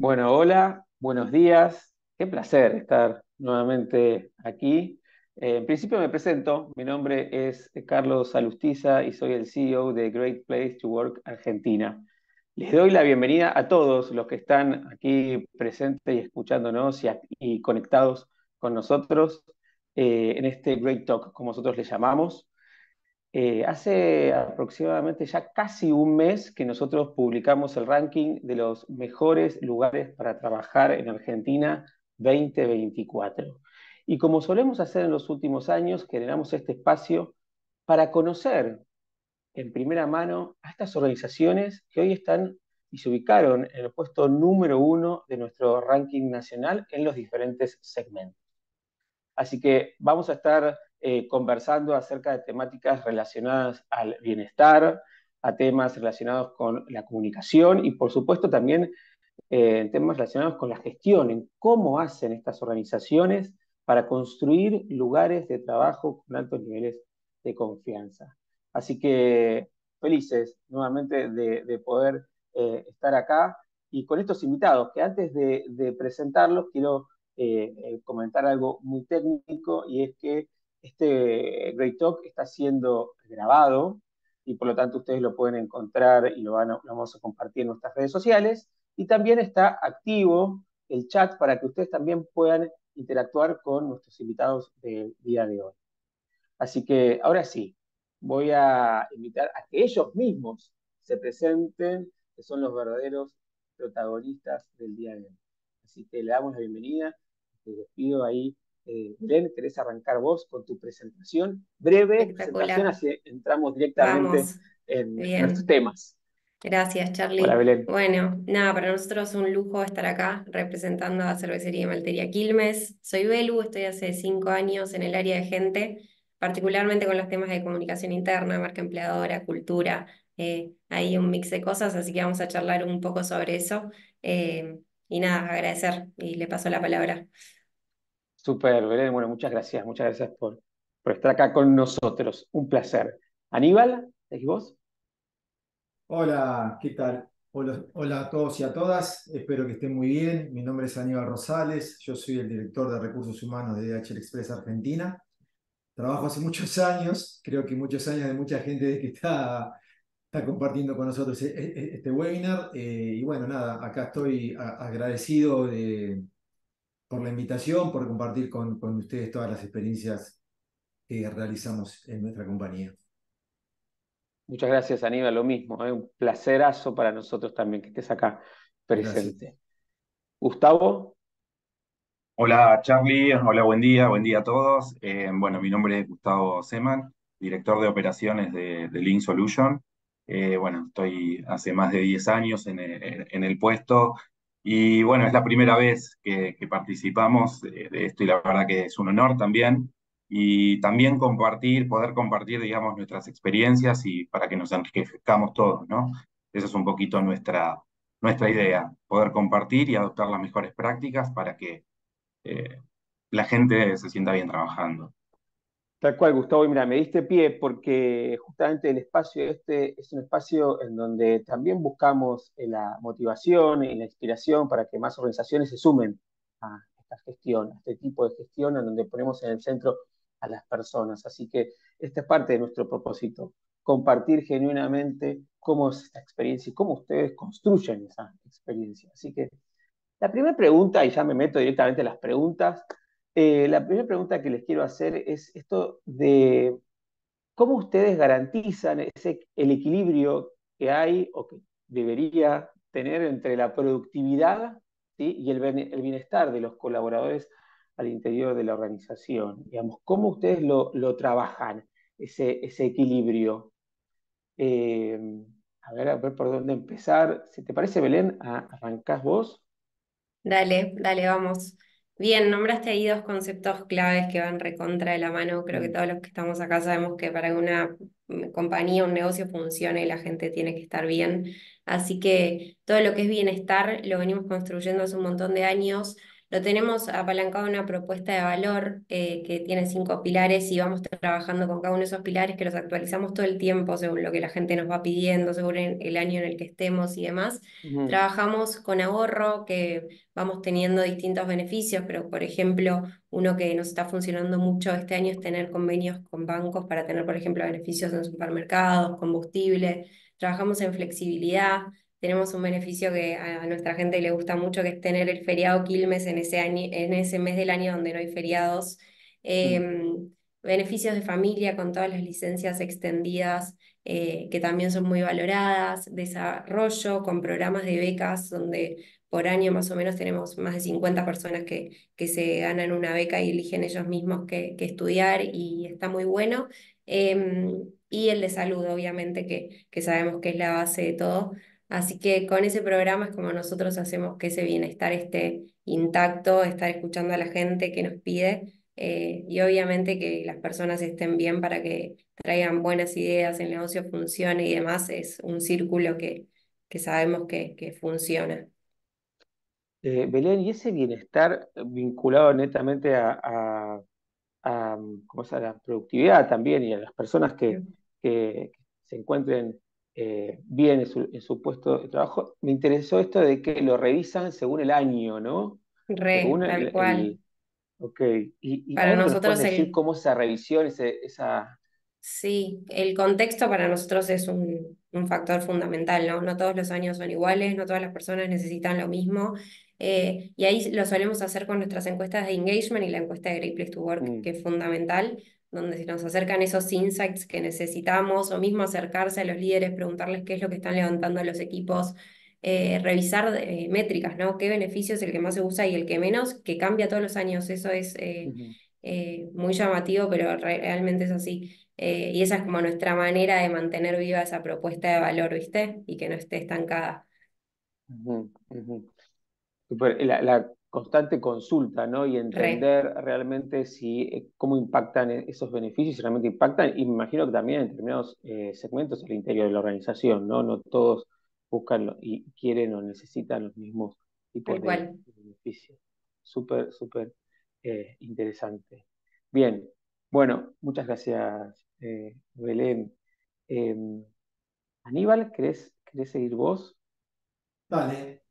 Bueno, hola, buenos días. Qué placer estar nuevamente aquí. En principio me presento. Mi nombre es Carlos Alustiza y soy el CEO de Great Place to Work Argentina. Les doy la bienvenida a todos los que están aquí presentes y escuchándonos y conectados con nosotros en este Great Talk, como nosotros le llamamos. Hace aproximadamente ya casi un mes que nosotros publicamos el ranking de los mejores lugares para trabajar en Argentina 2024. Y como solemos hacer en los últimos años, generamos este espacio para conocer en primera mano a estas organizaciones que hoy están y se ubicaron en el puesto número 1 de nuestro ranking nacional en los diferentes segmentos. Así que vamos a estar conversando acerca de temáticas relacionadas al bienestar, a temas relacionados con la comunicación y, por supuesto, también temas relacionados con la gestión, en cómo hacen estas organizaciones para construir lugares de trabajo con altos niveles de confianza. Así que felices nuevamente de poder estar acá y con estos invitados, que antes de presentarlos quiero comentar algo muy técnico, y es que este Great Talk está siendo grabado y por lo tanto ustedes lo pueden encontrar y lo vamos a compartir en nuestras redes sociales, y también está activo el chat para que ustedes también puedan interactuar con nuestros invitados del día de hoy. Así que ahora sí, voy a invitar a que ellos mismos se presenten, que son los verdaderos protagonistas del día de hoy. Así que le damos la bienvenida, les pido ahí. Belén, ¿querés arrancar vos con tu presentación? Breve presentación, así entramos directamente en nuestros temas. Gracias, Charlie. Hola, Belén. Bueno, nada, para nosotros es un lujo estar acá representando a Cervecería y Maltería Quilmes. Soy Belu, estoy hace 5 años en el área de gente, particularmente con los temas de comunicación interna, marca empleadora, cultura, hay un mix de cosas, así que vamos a charlar un poco sobre eso. Y nada, agradecer, y le paso la palabra. Súper, Belén. Bueno, muchas gracias por estar acá con nosotros. Un placer. Aníbal, ¿es vos? Hola, ¿qué tal? Hola a todos y a todas. Espero que estén muy bien. Mi nombre es Aníbal Rosales. Yo soy el director de Recursos Humanos de DHL Express Argentina. Trabajo hace muchos años, creo que muchos años, de mucha gente que está compartiendo con nosotros este webinar. Y bueno, nada, acá estoy agradecido por la invitación, por compartir con ustedes todas las experiencias que realizamos en nuestra compañía. Muchas gracias, Aníbal, lo mismo. Es un placerazo para nosotros también que estés acá presente. Gracias. Gustavo. Hola, Charlie. Hola, buen día a todos. Bueno, mi nombre es Gustavo Semhan, director de operaciones de LinkSolution. Bueno, estoy hace más de 10 años en el puesto. Y bueno, es la primera vez que participamos de esto, y la verdad que es un honor también. Y también poder compartir, digamos, nuestras experiencias y para que nos enriquezcamos todos, ¿no? Esa es un poquito nuestra idea, poder compartir y adoptar las mejores prácticas para que la gente se sienta bien trabajando. Tal cual, Gustavo, y mira, me diste pie porque justamente el espacio este es un espacio en donde también buscamos la motivación y la inspiración para que más organizaciones se sumen a esta gestión, a este tipo de gestión en donde ponemos en el centro a las personas. Así que esta es parte de nuestro propósito, compartir genuinamente cómo es esta experiencia y cómo ustedes construyen esa experiencia. Así que la primera pregunta, y ya me meto directamente en las preguntas. La primera pregunta que les quiero hacer es esto de cómo ustedes garantizan el equilibrio que hay o que debería tener entre la productividad, ¿sí?, y el bienestar de los colaboradores al interior de la organización. Digamos, ¿cómo ustedes lo trabajan, ese equilibrio? A ver por dónde empezar. Si te parece, Belén, arrancás vos. Dale, vamos. Bien, nombraste ahí 2 conceptos claves que van recontra de la mano. Creo que todos los que estamos acá sabemos que para que una compañía, un negocio funcione, la gente tiene que estar bien. Así que todo lo que es bienestar lo venimos construyendo hace un montón de años. Lo tenemos apalancado en una propuesta de valor que tiene 5 pilares y vamos trabajando con cada uno de esos pilares que los actualizamos todo el tiempo según lo que la gente nos va pidiendo, según el año en el que estemos y demás. Trabajamos con ahorro, que vamos teniendo distintos beneficios, pero por ejemplo, uno que nos está funcionando mucho este año es tener convenios con bancos para tener, por ejemplo, beneficios en supermercados, combustible. Trabajamos en flexibilidad. Tenemos un beneficio que a nuestra gente le gusta mucho, que es tener el feriado Quilmes en ese año, en ese mes del año donde no hay feriados. Beneficios de familia con todas las licencias extendidas, que también son muy valoradas. Desarrollo con programas de becas, donde por año más o menos tenemos más de 50 personas que se ganan una beca y eligen ellos mismos que estudiar, y está muy bueno. Y el de salud, obviamente, que sabemos que es la base de todo. Así que con ese programa es como nosotros hacemos que ese bienestar esté intacto, estar escuchando a la gente que nos pide, y obviamente que las personas estén bien para que traigan buenas ideas, el negocio funcione y demás. Es un círculo que sabemos que funciona. Belén, ¿y ese bienestar vinculado netamente ¿cómo es? A la productividad también y a las personas que se encuentren bien en su puesto de trabajo? Me interesó esto de que lo revisan según el año, ¿no? Según tal cual. Ok. ¿Y para nosotros decir cómo esa revisión, esa...? Sí, el contexto para nosotros es un factor fundamental, ¿no? No todos los años son iguales, no todas las personas necesitan lo mismo. Y ahí lo solemos hacer con nuestras encuestas de engagement y la encuesta de Great Place to Work, que es fundamental, donde se nos acercan esos insights que necesitamos, o mismo acercarse a los líderes, preguntarles qué es lo que están levantando los equipos, revisar métricas, ¿no? ¿Qué beneficio es el que más se usa y el que menos? Que cambia todos los años. Eso es muy llamativo, pero realmente es así. Y esa es como nuestra manera de mantener viva esa propuesta de valor, ¿viste? Y que no esté estancada. La constante consulta, ¿no? Y entender realmente cómo impactan esos beneficios, si realmente impactan, y me imagino que también en determinados segmentos al interior de la organización, ¿no? No todos buscan y quieren o necesitan los mismos tipos de beneficios. Súper, súper interesante. Bien, bueno, muchas gracias, Belén. Aníbal, ¿querés seguir vos? Vale.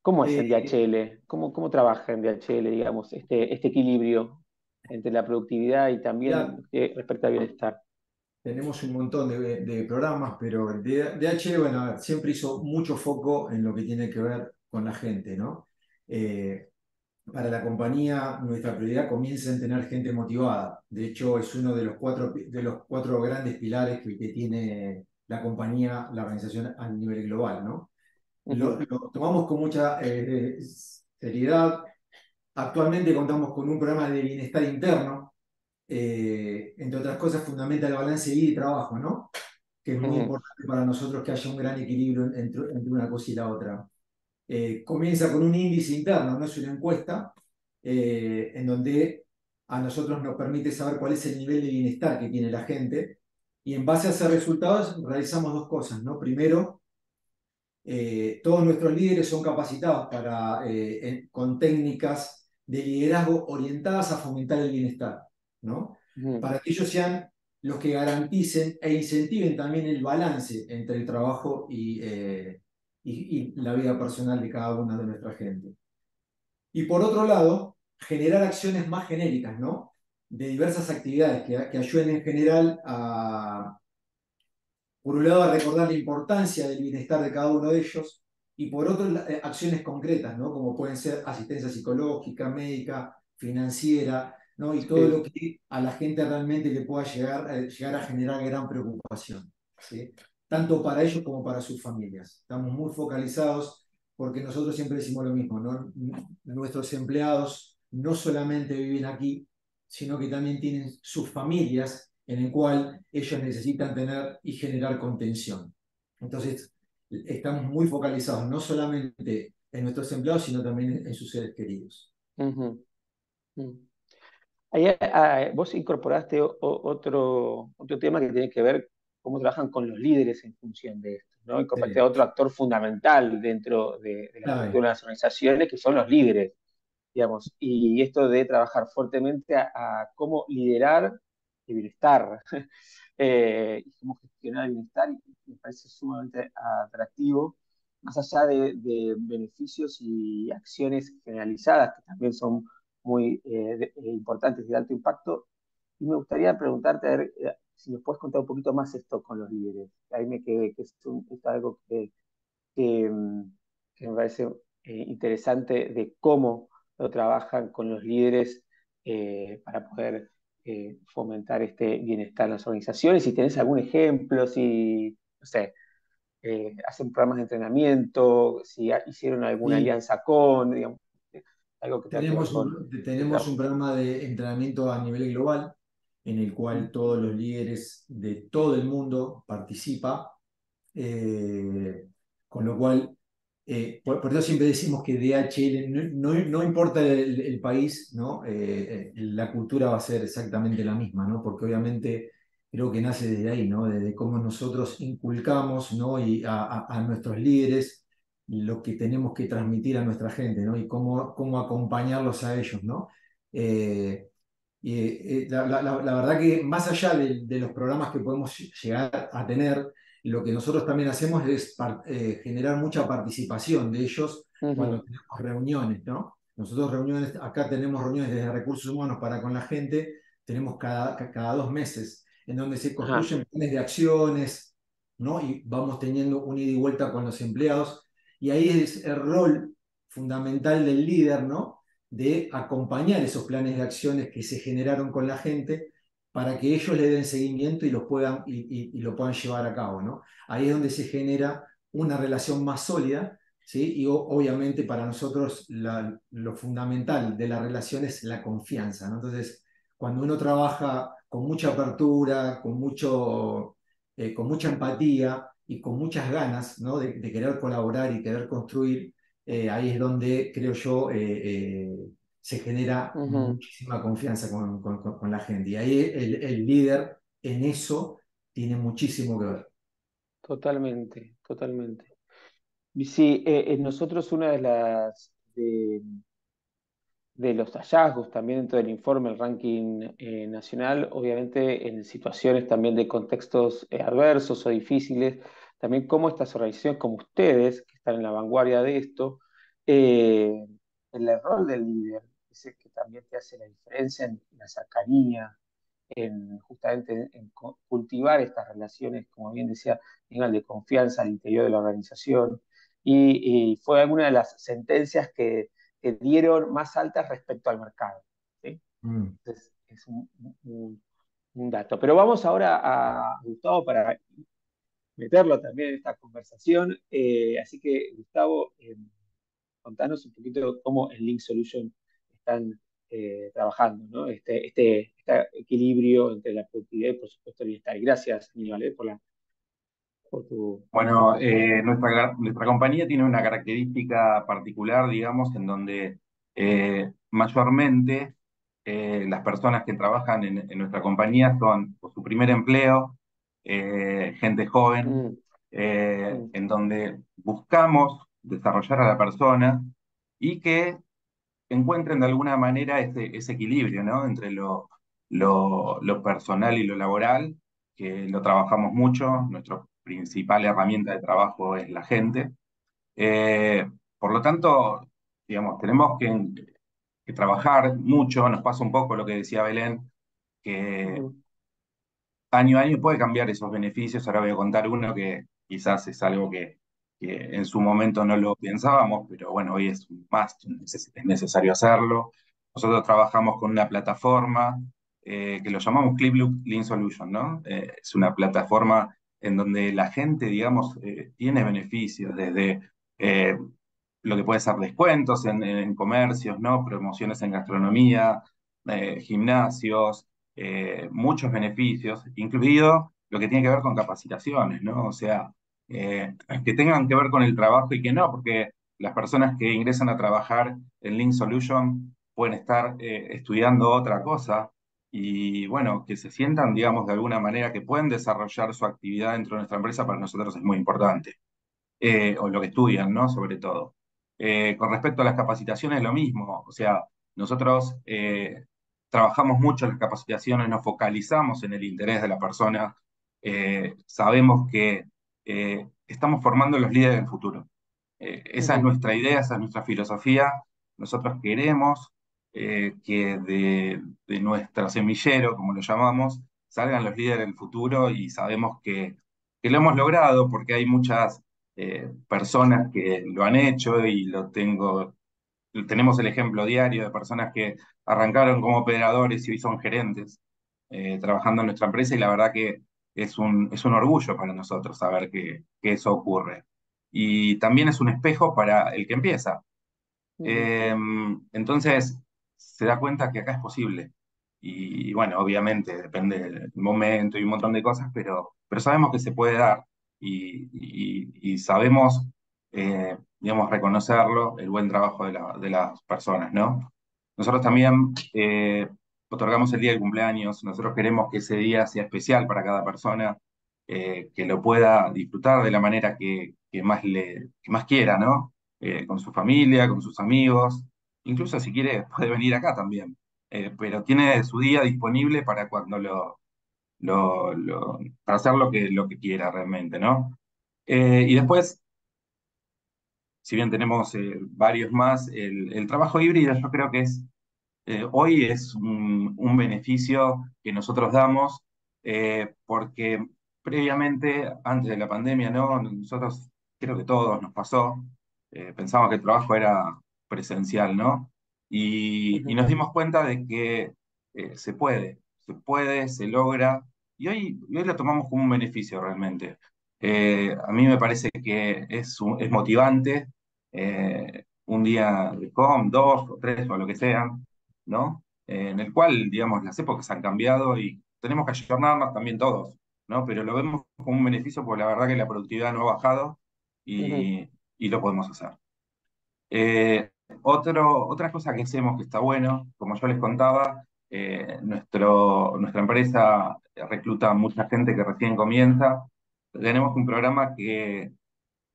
¿Cómo es el DHL? ¿Cómo trabaja en DHL, digamos, este equilibrio entre la productividad y también respecto al bienestar? Tenemos un montón de programas, pero el DHL, bueno, siempre hizo mucho foco en lo que tiene que ver con la gente, ¿no? Para la compañía, nuestra prioridad comienza en tener gente motivada. De hecho, es uno de los cuatro grandes pilares que tiene la compañía, la organización a nivel global, ¿no? Lo tomamos con mucha seriedad. Actualmente contamos con un programa de bienestar interno, entre otras cosas fundamenta el balance de vida y trabajo, ¿no? Que es muy importante para nosotros que haya un gran equilibrio entre una cosa y la otra. Comienza con un índice interno, no es una encuesta, en donde a nosotros nos permite saber cuál es el nivel de bienestar que tiene la gente, y en base a esos resultados realizamos dos cosas, ¿no? Primero, todos nuestros líderes son capacitados con técnicas de liderazgo orientadas a fomentar el bienestar, ¿no? Para que ellos sean los que garanticen e incentiven también el balance entre el trabajo y la vida personal de cada una de nuestra gente. Y por otro lado, generar acciones más genéricas, ¿no? De diversas actividades que ayuden en general a... Por un lado, a recordar la importancia del bienestar de cada uno de ellos, y por otro, acciones concretas, ¿no? Como pueden ser asistencia psicológica, médica, financiera, ¿no? Y todo lo que a la gente realmente le pueda llegar a generar gran preocupación, ¿sí? Tanto para ellos como para sus familias. Estamos muy focalizados porque nosotros siempre decimos lo mismo, ¿no? Nuestros empleados no solamente viven aquí, sino que también tienen sus familias, en el cual ellos necesitan tener y generar contención. Entonces, estamos muy focalizados no solamente en nuestros empleados, sino también en sus seres queridos. Vos incorporaste otro tema que tiene que ver cómo trabajan con los líderes en función de esto, ¿no? Incorporaste a otro actor fundamental dentro de las organizaciones, que son los líderes. digamos, y esto de trabajar fuertemente a cómo liderar el bienestar, y cómo gestionar el bienestar, y me parece sumamente atractivo, más allá de beneficios y acciones generalizadas, que también son muy importantes y de alto impacto. Y me gustaría preguntarte, a ver, si nos puedes contar un poquito más esto con los líderes. Ahí me quedé, que es algo que me parece interesante, de cómo lo trabajan con los líderes para poder fomentar este bienestar en las organizaciones. Si tenés algún ejemplo, si, no sé, hacen programas de entrenamiento, si hicieron alguna alianza con, digamos, algo que tenemos un programa de entrenamiento a nivel global, en el cual todos los líderes de todo el mundo participan, con lo cual, por eso siempre decimos que DHL, no importa el país, ¿no? La cultura va a ser exactamente la misma, ¿no? Porque obviamente creo que nace desde ahí, ¿no? Desde cómo nosotros inculcamos, ¿no? Y a nuestros líderes lo que tenemos que transmitir a nuestra gente, ¿no? Y cómo acompañarlos a ellos, ¿no? La verdad que más allá de los programas que podemos llegar a tener, lo que nosotros también hacemos es generar mucha participación de ellos. Uh-huh. Cuando tenemos reuniones, ¿no? Nosotros acá tenemos reuniones desde recursos humanos para con la gente, tenemos cada 2 meses, en donde se construyen planes de acciones, ¿no? Y vamos teniendo un ida y vuelta con los empleados. Y ahí es el rol fundamental del líder, ¿no? De acompañar esos planes de acciones que se generaron con la gente para que ellos le den seguimiento y lo puedan llevar a cabo, ¿no? Ahí es donde se genera una relación más sólida, ¿sí? Y obviamente para nosotros lo fundamental de la relación es la confianza, ¿no? Entonces, cuando uno trabaja con mucha apertura, con mucha empatía, y con muchas ganas, ¿no? de querer colaborar y querer construir, ahí es donde, creo yo, se genera muchísima confianza con la gente. Y ahí el líder en eso tiene muchísimo que ver. Totalmente, totalmente. Y sí, nosotros una de las... de los hallazgos también dentro del informe, el ranking nacional, obviamente en situaciones también de contextos adversos o difíciles, también cómo estas organizaciones como ustedes, que están en la vanguardia de esto, el rol del líder, es el que también te hace la diferencia en la cercanía, justamente en cultivar estas relaciones, como bien decía, de confianza al interior de la organización, y fue alguna de las sentencias que dieron más altas respecto al mercado, ¿sí? Entonces, es un dato. Pero vamos ahora a Gustavo para meterlo también en esta conversación. Así que, Gustavo, contanos un poquito cómo en LinkSolution están trabajando, ¿no? Este equilibrio entre la productividad y, por supuesto, el bienestar. Gracias, Aníbal, Bueno, nuestra compañía tiene una característica particular, digamos, en donde mayormente las personas que trabajan en nuestra compañía son, por su primer empleo, gente joven, en donde buscamos desarrollar a la persona y que encuentren de alguna manera ese equilibrio, ¿no? Entre lo personal y lo laboral, que lo trabajamos mucho. Nuestro principal herramienta de trabajo es la gente. Por lo tanto, digamos, tenemos que trabajar mucho. Nos pasa un poco lo que decía Belén, que año a año puede cambiar esos beneficios. Ahora voy a contar uno que quizás es algo que en su momento no lo pensábamos, pero bueno, hoy es un must, es necesario hacerlo. Nosotros trabajamos con una plataforma que lo llamamos Clip Lean Solution, ¿no? Es una plataforma en donde la gente, digamos, tiene beneficios desde lo que puede ser descuentos en comercios, ¿no? Promociones en gastronomía, gimnasios, muchos beneficios, incluido lo que tiene que ver con capacitaciones, ¿no? O sea, que tengan que ver con el trabajo y que no, porque las personas que ingresan a trabajar en LinkSolution pueden estar estudiando otra cosa, y bueno, que se sientan, digamos, de alguna manera que pueden desarrollar su actividad dentro de nuestra empresa, para nosotros es muy importante, o lo que estudian, ¿no? Sobre todo. Con respecto a las capacitaciones, lo mismo. O sea, nosotros trabajamos mucho en las capacitaciones, nos focalizamos en el interés de la persona. Sabemos que estamos formando los líderes del futuro. Esa es nuestra idea, esa es nuestra filosofía. Nosotros queremos que de nuestro semillero, como lo llamamos, salgan los líderes del futuro, y sabemos que lo hemos logrado porque hay muchas personas que lo han hecho, y tenemos el ejemplo diario de personas que arrancaron como operadores y hoy son gerentes trabajando en nuestra empresa, y la verdad que es un orgullo para nosotros saber que eso ocurre. Y también es un espejo para el que empieza. Entonces, se da cuenta que acá es posible. Y bueno, obviamente depende del momento y un montón de cosas, pero sabemos que se puede dar, y sabemos, digamos, reconocerlo, el buen trabajo de las personas, ¿no? Nosotros también otorgamos el día de cumpleaños. Nosotros queremos que ese día sea especial para cada persona, que lo pueda disfrutar de la manera que más quiera, ¿no? Con su familia, con sus amigos, incluso si quiere puede venir acá también, pero tiene su día disponible para cuando para hacer lo que quiera realmente, ¿no? Y después, si bien tenemos varios más, el trabajo híbrido yo creo que es, hoy es un beneficio que nosotros damos, porque previamente, antes de la pandemia, ¿no? Nosotros, creo que todos nos pasó, pensábamos que el trabajo era presencial, ¿no? Y nos dimos cuenta de que se puede, se logra, y hoy lo tomamos como un beneficio realmente. A mí me parece que es motivante, un día de com, 2 o 3 o lo que sea, ¿no? En el cual, digamos, las épocas han cambiado y tenemos que ayornarnos también todos, ¿no? Pero lo vemos como un beneficio porque la verdad que la productividad no ha bajado y lo podemos hacer. Otra cosa que hacemos que está bueno, como yo les contaba, nuestra empresa recluta mucha gente que recién comienza. Tenemos un programa que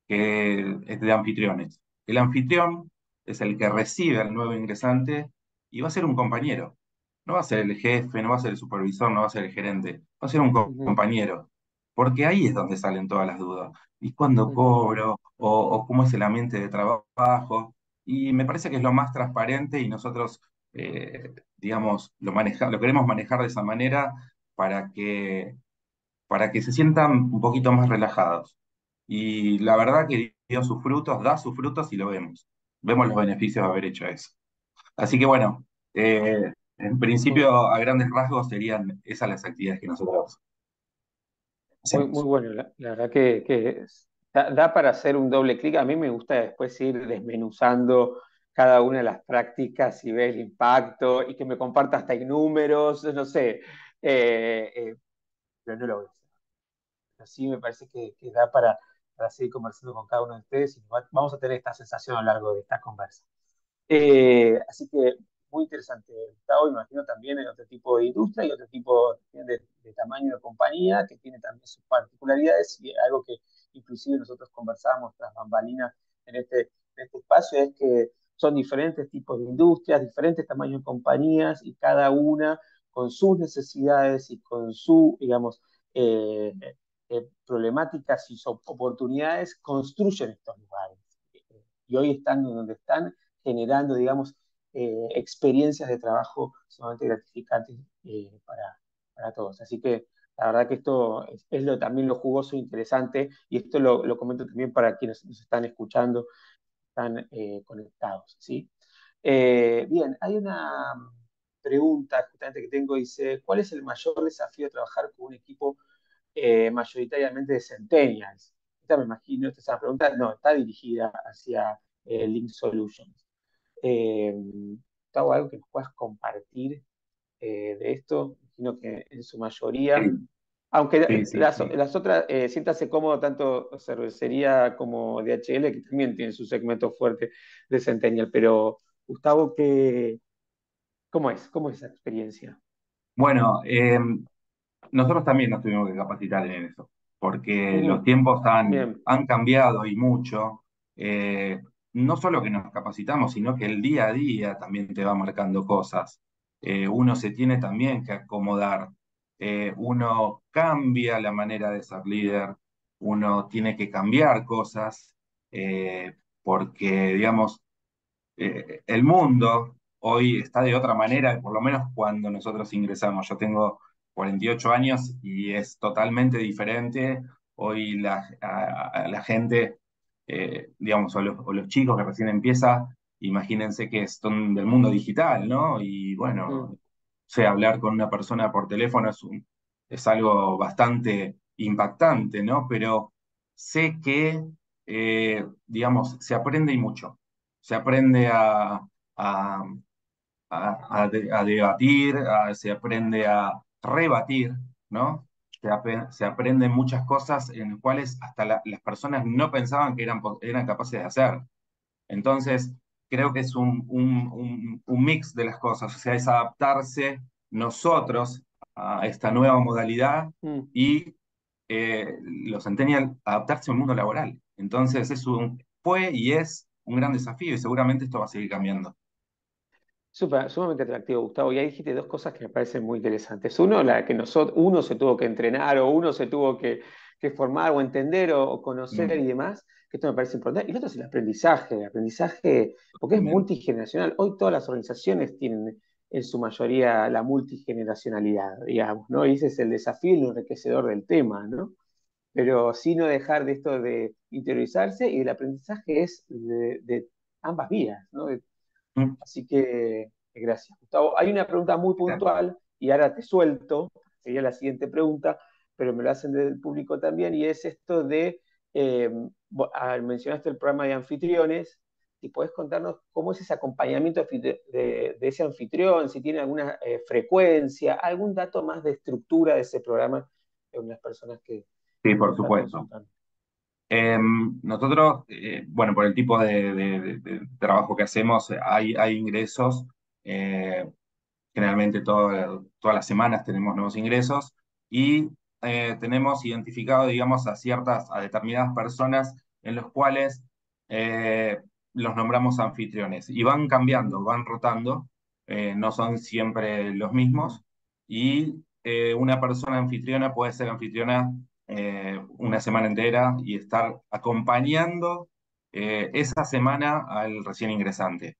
es de anfitriones. El anfitrión es el que recibe al nuevo ingresante y va a ser un compañero. No va a ser el jefe, no va a ser el supervisor, no va a ser el gerente. Va a ser un compañero. Porque ahí es donde salen todas las dudas. ¿Y cuándo cobro? ¿O cómo es el ambiente de trabajo? Y me parece que es lo más transparente, y nosotros, digamos, lo queremos manejar de esa manera para que se sientan un poquito más relajados. Y la verdad que dio sus frutos, da sus frutos, y lo vemos. Vemos los beneficios de haber hecho eso. Así que bueno, en principio, a grandes rasgos, serían esas las actividades que nosotros hacemos. Muy bueno, la verdad que da para hacer un doble clic. A mí me gusta después ir desmenuzando cada una de las prácticas y ver el impacto, y que me comparta hasta en números, no sé. Pero no lo voy a hacer. Pero sí me parece que da para seguir conversando con cada uno de ustedes, y vamos a tener esta sensación a lo largo de esta conversa. Así que muy interesante, Gustavo. Imagino también en otro tipo de industria y otro tipo de tamaño de compañía que tiene también sus particularidades, y algo que inclusive nosotros conversábamos tras bambalinas en este espacio es que son diferentes tipos de industrias, diferentes tamaños de compañías, y cada una con sus necesidades y con su, digamos, problemáticas y oportunidades, construyen estos lugares. Y hoy están donde están, generando, digamos, experiencias de trabajo sumamente gratificantes para todos. Así que la verdad que esto es también lo jugoso e interesante, y esto lo comento también para quienes nos están escuchando, están conectados, ¿sí? Bien, hay una pregunta justamente que tengo, dice: ¿cuál es el mayor desafío de trabajar con un equipo mayoritariamente de centennials? Esta me imagino, esta es una pregunta, no, está dirigida hacia LinkSolution. Gustavo, algo que nos puedas compartir de esto, imagino que en su mayoría, sí. Aunque sí. Las otras, siéntase cómodo, tanto cervecería como DHL, que también tienen su segmento fuerte de centennial, pero Gustavo, ¿cómo es esa experiencia? Bueno, nosotros también nos tuvimos que capacitar en eso, porque los tiempos han cambiado, y mucho. no solo que nos capacitamos, sino que el día a día también te va marcando cosas. Uno se tiene también que acomodar, uno cambia la manera de ser líder, uno tiene que cambiar cosas, porque, digamos, el mundo hoy está de otra manera, por lo menos cuando nosotros ingresamos. Yo tengo 48 años y es totalmente diferente. Hoy la gente, digamos, o los chicos que recién empiezan, imagínense que son del mundo digital, ¿no? Y bueno, o sea, hablar con una persona por teléfono es algo bastante impactante, ¿no? Pero sé que, digamos, se aprende y mucho. Se aprende a debatir, se aprende a rebatir, ¿no? Se aprenden muchas cosas en las cuales hasta las personas no pensaban que eran capaces de hacer. Entonces, creo que es un mix de las cosas, o sea, es adaptarse nosotros a esta nueva modalidad y los centennials adaptarse al mundo laboral. Entonces, fue y es un gran desafío y seguramente esto va a seguir cambiando. Sumamente atractivo, Gustavo. Y ahí dijiste dos cosas que me parecen muy interesantes. Uno, la que uno se tuvo que entrenar o uno se tuvo que formar o entender o conocer y demás, que esto me parece importante. Y lo otro es el aprendizaje. El aprendizaje, porque es multigeneracional. Hoy todas las organizaciones tienen en su mayoría la multigeneracionalidad, digamos, ¿no? Y ese es el desafío y el enriquecedor del tema, ¿no? Pero sí no dejar de esto de interiorizarse, y el aprendizaje es de ambas vías, ¿no? Así que, gracias, Gustavo. Hay una pregunta muy puntual, y ahora te suelto, sería la siguiente pregunta, pero me lo hacen desde el público también, y es esto de, mencionaste el programa de anfitriones, si podés contarnos cómo es ese acompañamiento de ese anfitrión, si tiene alguna frecuencia, algún dato más de estructura de ese programa, de unas personas que... Sí, por supuesto. Nosotros, bueno, por el tipo de trabajo que hacemos, hay ingresos, generalmente todas las semanas tenemos nuevos ingresos, y tenemos identificado, digamos, a determinadas personas en los cuales los nombramos anfitriones, y van cambiando, van rotando, no son siempre los mismos, y una persona anfitriona puede ser anfitriona una semana entera y estar acompañando esa semana al recién ingresante.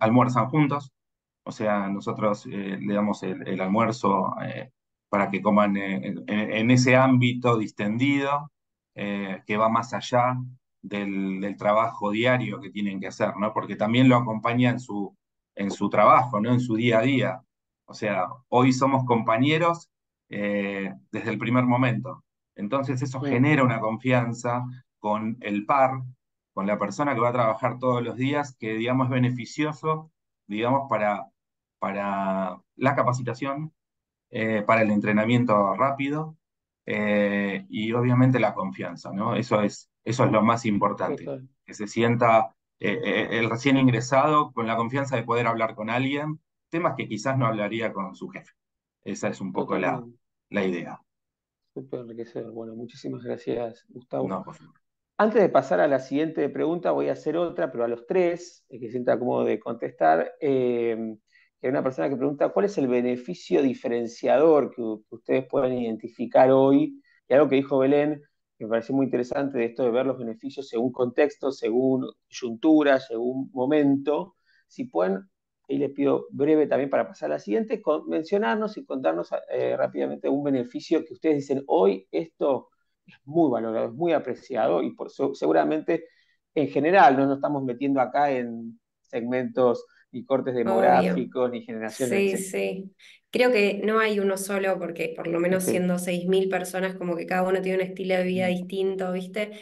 Almuerzan juntos, o sea, nosotros le damos el almuerzo para que coman en ese ámbito distendido que va más allá del trabajo diario que tienen que hacer, ¿no? Porque también lo acompaña en su trabajo, ¿no? En su día a día. O sea, hoy somos compañeros desde el primer momento. Entonces eso genera una confianza con el par, con la persona que va a trabajar todos los días, que, digamos, es beneficioso, digamos, para la capacitación, para el entrenamiento rápido, y obviamente la confianza, ¿no? Eso es lo más importante, que se sienta el recién ingresado con la confianza de poder hablar con alguien, temas que quizás no hablaría con su jefe. Esa es un poco la idea. Súper enriquecedor. Bueno, muchísimas gracias, Gustavo. No, por favor. Antes de pasar a la siguiente pregunta, voy a hacer otra, pero a los tres, que sienta cómodo de contestar. Hay una persona que pregunta, ¿cuál es el beneficio diferenciador que ustedes puedan identificar hoy? Y algo que dijo Belén, que me pareció muy interesante, de esto de ver los beneficios según contexto, según coyuntura, según momento. Si pueden... Y les pido breve también para pasar a la siguiente, mencionarnos y contarnos rápidamente un beneficio que ustedes dicen hoy esto es muy valorado, es muy apreciado, y seguramente en general no nos estamos metiendo acá en segmentos ni cortes demográficos, obvio, ni generaciones. Sí, sí. Creo que no hay uno solo, porque por lo menos siendo 6.000 personas, como que cada uno tiene un estilo de vida distinto, ¿viste?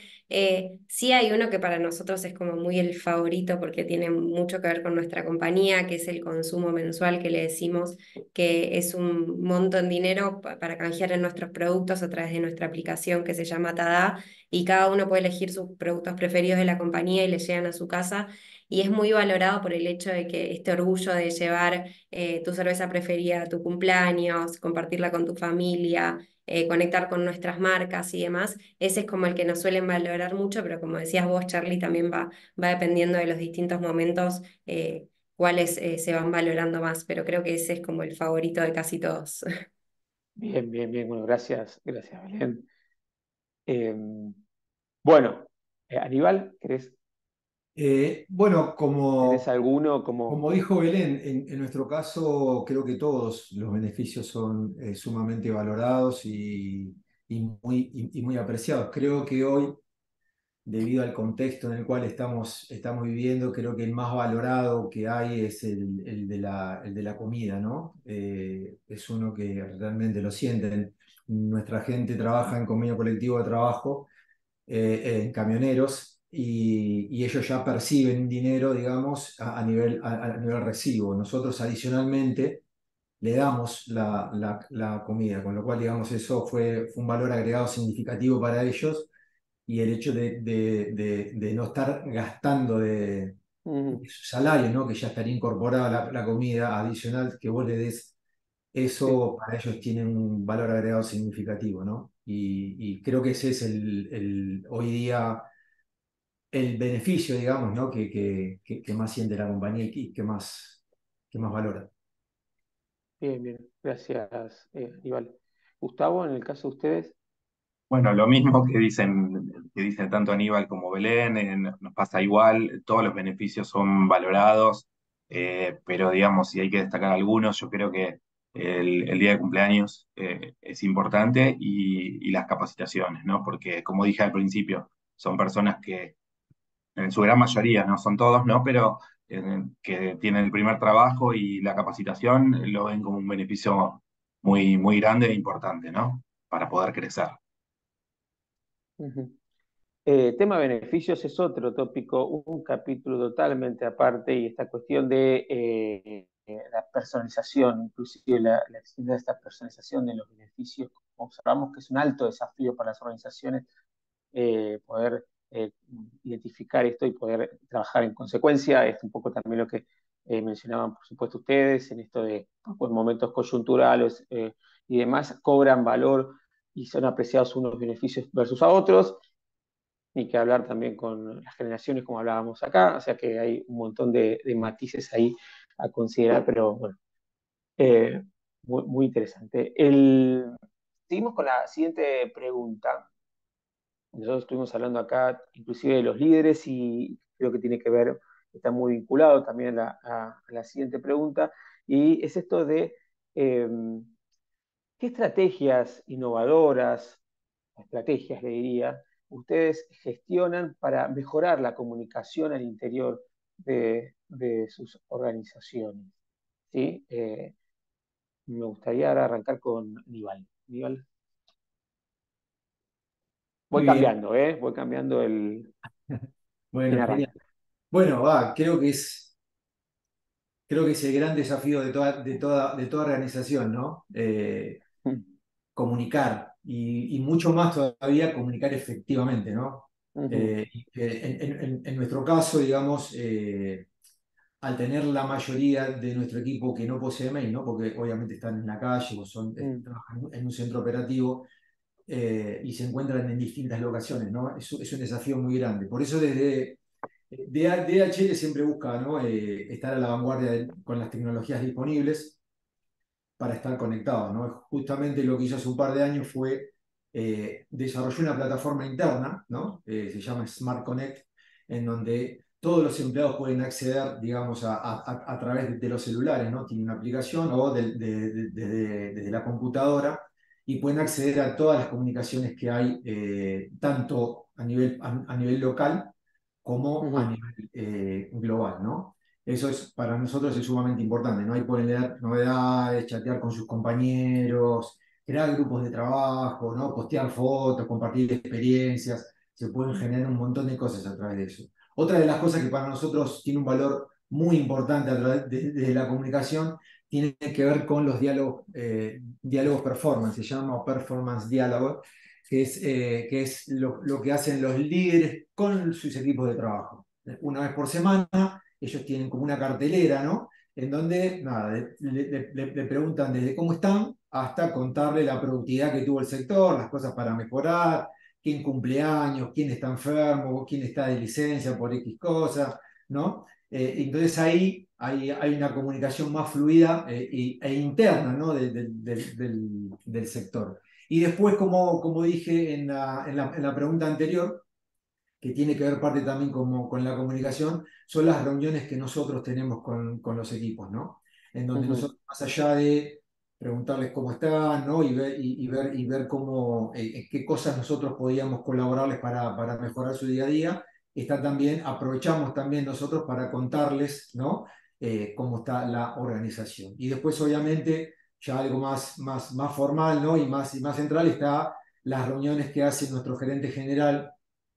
Sí hay uno que para nosotros es como muy el favorito, porque tiene mucho que ver con nuestra compañía, que es el consumo mensual, que le decimos que es un monto en dinero para canjear en nuestros productos a través de nuestra aplicación que se llama Tada, y cada uno puede elegir sus productos preferidos de la compañía y le llegan a su casa. Y es muy valorado por el hecho de que este orgullo de llevar tu cerveza preferida a tu cumpleaños, compartirla con tu familia, conectar con nuestras marcas y demás. Ese es como el que nos suelen valorar mucho, pero como decías vos, Charlie, también va dependiendo de los distintos momentos cuáles se van valorando más, pero creo que ese es como el favorito de casi todos. Bien, bien, bien. Bueno, gracias. Gracias, Belén. Bueno, Aníbal, ¿querés? Bueno, como dijo Belén, en nuestro caso creo que todos los beneficios son sumamente valorados y muy apreciados. Creo que hoy, debido al contexto en el cual estamos viviendo, creo que el más valorado que hay es el de la comida, ¿no? Es uno que realmente lo sienten. Nuestra gente trabaja en convenio colectivo de trabajo, en camioneros. Y ellos ya perciben dinero, digamos, a nivel recibo. Nosotros adicionalmente le damos la comida, con lo cual, digamos, eso fue un valor agregado significativo para ellos, y el hecho de no estar gastando de su salario, ¿no? Que ya estaría incorporada la comida adicional que vos le des, eso para ellos tiene un valor agregado significativo, ¿no? Y creo que ese es el hoy día el beneficio, digamos, ¿no? que más siente la compañía y que más valora. Bien, bien. Gracias, Aníbal. Gustavo, en el caso de ustedes. Bueno, lo mismo que dicen tanto Aníbal como Belén, nos pasa igual, todos los beneficios son valorados, pero digamos, si hay que destacar algunos, yo creo que el día de cumpleaños es importante, y las capacitaciones, ¿no? Porque, como dije al principio, son personas que en su gran mayoría, no son todos, ¿no? Pero que tienen el primer trabajo y la capacitación lo ven como un beneficio muy, muy grande e importante, ¿no? Para poder crecer. Uh-huh. Tema beneficios es otro tópico, un capítulo totalmente aparte, y esta cuestión de la personalización, inclusive la existencia de esta personalización de los beneficios. Observamos que es un alto desafío para las organizaciones poder identificar esto y poder trabajar en consecuencia. Es un poco también lo que mencionaban, por supuesto, ustedes, en esto de pues, momentos coyunturales y demás, cobran valor y son apreciados unos beneficios versus a otros, y que hablar también con las generaciones, como hablábamos acá, o sea que hay un montón de matices ahí a considerar, pero bueno, muy, muy interesante. Seguimos con la siguiente pregunta. Nosotros estuvimos hablando acá, inclusive, de los líderes, y creo que tiene que ver, está muy vinculado también a la siguiente pregunta, y es esto de qué estrategias innovadoras, estrategias le diría, ustedes gestionan para mejorar la comunicación al interior de sus organizaciones, ¿sí? Me gustaría ahora arrancar con Aníbal. Aníbal. Voy cambiando el... Bueno, creo que es el gran desafío de toda organización, ¿no? Comunicar, y mucho más todavía comunicar efectivamente, ¿no? Uh-huh. En nuestro caso, digamos, al tener la mayoría de nuestro equipo que no posee mail, ¿no? Porque obviamente están en la calle o trabajan en un centro operativo, y se encuentran en distintas locaciones, ¿no? Es un desafío muy grande. Por eso desde DHL siempre busca, ¿no? Estar a la vanguardia con las tecnologías disponibles para estar conectados, ¿no? Justamente lo que hizo hace un par de años fue desarrolló una plataforma interna, ¿no? Se llama Smart Connect, en donde todos los empleados pueden acceder, digamos, a través de los celulares, ¿no? Tiene una aplicación o desde la computadora, y pueden acceder a todas las comunicaciones que hay, tanto a nivel local como a nivel global, ¿no? Eso es, para nosotros es sumamente importante, ¿no? Ahí pueden leer novedades, chatear con sus compañeros, crear grupos de trabajo, ¿no? Postear fotos, compartir experiencias, se pueden generar un montón de cosas a través de eso. Otra de las cosas que para nosotros tiene un valor muy importante a través de la comunicación tiene que ver con los diálogos performance, se llama performance diálogo, que es lo que hacen los líderes con sus equipos de trabajo. Una vez por semana ellos tienen como una cartelera, ¿no? En donde nada, le preguntan desde cómo están hasta contarle la productividad que tuvo el sector, las cosas para mejorar, quién cumple años, quién está enfermo, quién está de licencia por X cosas, ¿no? Entonces ahí hay una comunicación más fluida e interna, ¿no? del sector. Y después, como dije en la pregunta anterior, que tiene que ver parte también con la comunicación, son las reuniones que nosotros tenemos con los equipos, ¿no? En donde nosotros, más allá de preguntarles cómo están, ¿no? y ver cómo, qué cosas nosotros podíamos colaborarles para mejorar su día a día, está también, aprovechamos también nosotros para contarles, ¿no? Cómo está la organización. Y después, obviamente, ya algo más formal, ¿no? y más central, está las reuniones que hace nuestro gerente general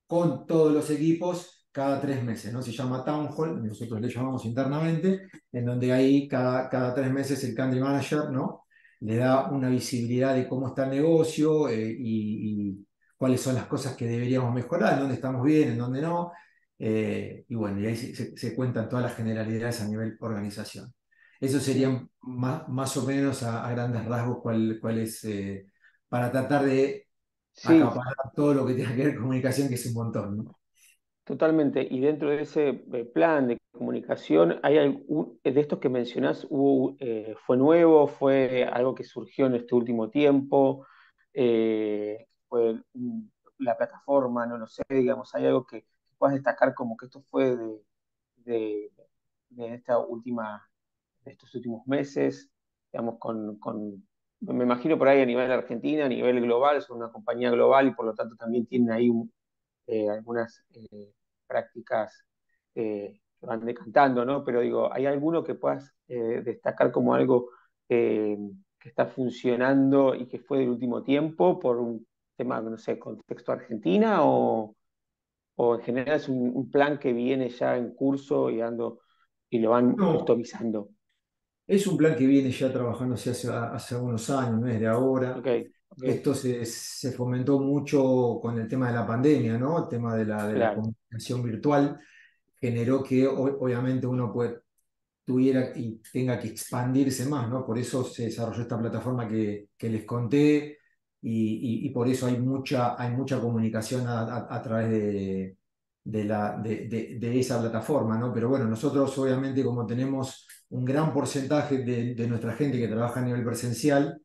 con todos los equipos cada 3 meses, ¿no? Se llama Town Hall, nosotros le llamamos internamente, en donde ahí cada 3 meses el Country Manager, ¿no? Le da una visibilidad de cómo está el negocio y cuáles son las cosas que deberíamos mejorar, en dónde estamos bien, en dónde no, y bueno, y ahí se cuentan todas las generalidades a nivel organización. Eso sería más o menos a grandes rasgos cuál es, para tratar de acaparar todo lo que tiene que ver con comunicación, que es un montón, ¿no? Totalmente. Y dentro de ese plan de comunicación, ¿hay algún de estos que mencionás? ¿Fue nuevo? ¿Fue algo que surgió en este último tiempo? ¿Fue la plataforma? No lo sé, digamos, ¿hay algo que puedas destacar como que esto fue de esta última... estos últimos meses, digamos, me imagino por ahí a nivel Argentina, a nivel global? Son una compañía global y por lo tanto también tienen ahí algunas prácticas que van decantando, ¿no? Pero digo, ¿hay alguno que puedas destacar como algo que está funcionando y que fue del último tiempo por un tema, no sé, contexto Argentina, o en general es un plan que viene ya en curso y lo van customizando? Es un plan que viene ya trabajándose hace algunos años, no es de ahora. Okay. Esto se fomentó mucho con el tema de la pandemia, ¿no? El tema de la comunicación virtual generó que obviamente uno tuviera y tenga que expandirse más, ¿no? Por eso se desarrolló esta plataforma que les conté, y por eso hay mucha comunicación a través de esa plataforma, ¿no? Pero bueno, nosotros obviamente, como tenemos un gran porcentaje de nuestra gente que trabaja a nivel presencial,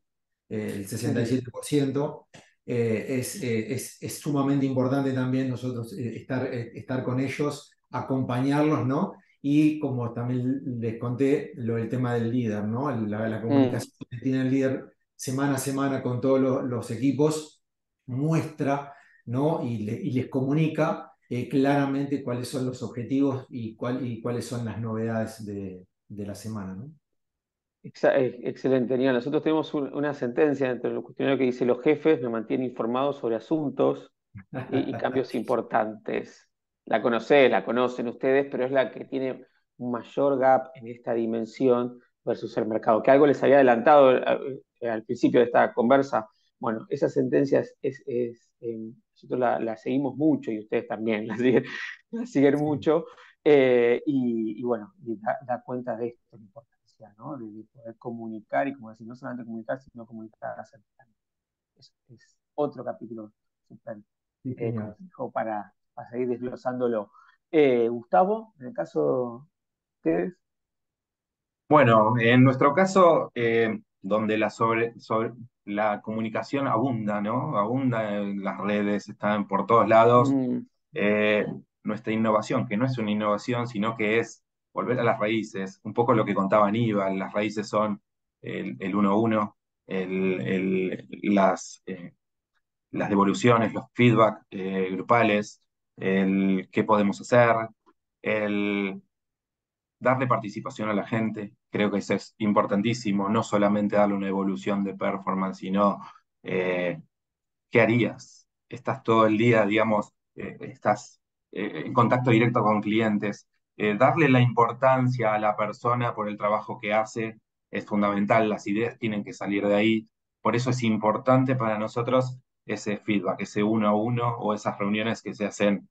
el 67%, es sumamente importante también nosotros estar con ellos, acompañarlos, ¿no? Y como también les conté, el tema del líder, ¿no? La comunicación que tiene el líder semana a semana con todos los equipos muestra, ¿no? Y les comunica claramente cuáles son los objetivos y cuáles son las novedades de la semana, ¿no? Excelente, Daniel. Nosotros tenemos una sentencia dentro del cuestionario que dice: los jefes me mantienen informados sobre asuntos y cambios importantes. La conocen ustedes, pero es la que tiene un mayor gap en esta dimensión versus el mercado, que algo les había adelantado al principio de esta conversa. Bueno, esa sentencia nosotros la seguimos mucho, y ustedes también la siguen mucho. Y bueno, da cuenta de esto, la importancia, ¿no? De poder comunicar, y como decir, no solamente comunicar, sino comunicar acertadamente. Es otro capítulo súper complejo para seguir desglosándolo. Gustavo, en el caso de ustedes. Bueno, en nuestro caso, donde la comunicación abunda, ¿no? Abunda en las redes, están por todos lados. Nuestra innovación, que no es una innovación, sino que es volver a las raíces, un poco lo que contaba Aníbal. Las raíces son el 1-1, las devoluciones, los feedback grupales, el qué podemos hacer, el darle participación a la gente. Creo que eso es importantísimo, no solamente darle una evolución de performance, sino qué harías. Estás todo el día, digamos, estás en contacto directo con clientes. Darle la importancia a la persona por el trabajo que hace es fundamental. Las ideas tienen que salir de ahí. Por eso es importante para nosotros ese feedback, ese 1-1, o esas reuniones que se hacen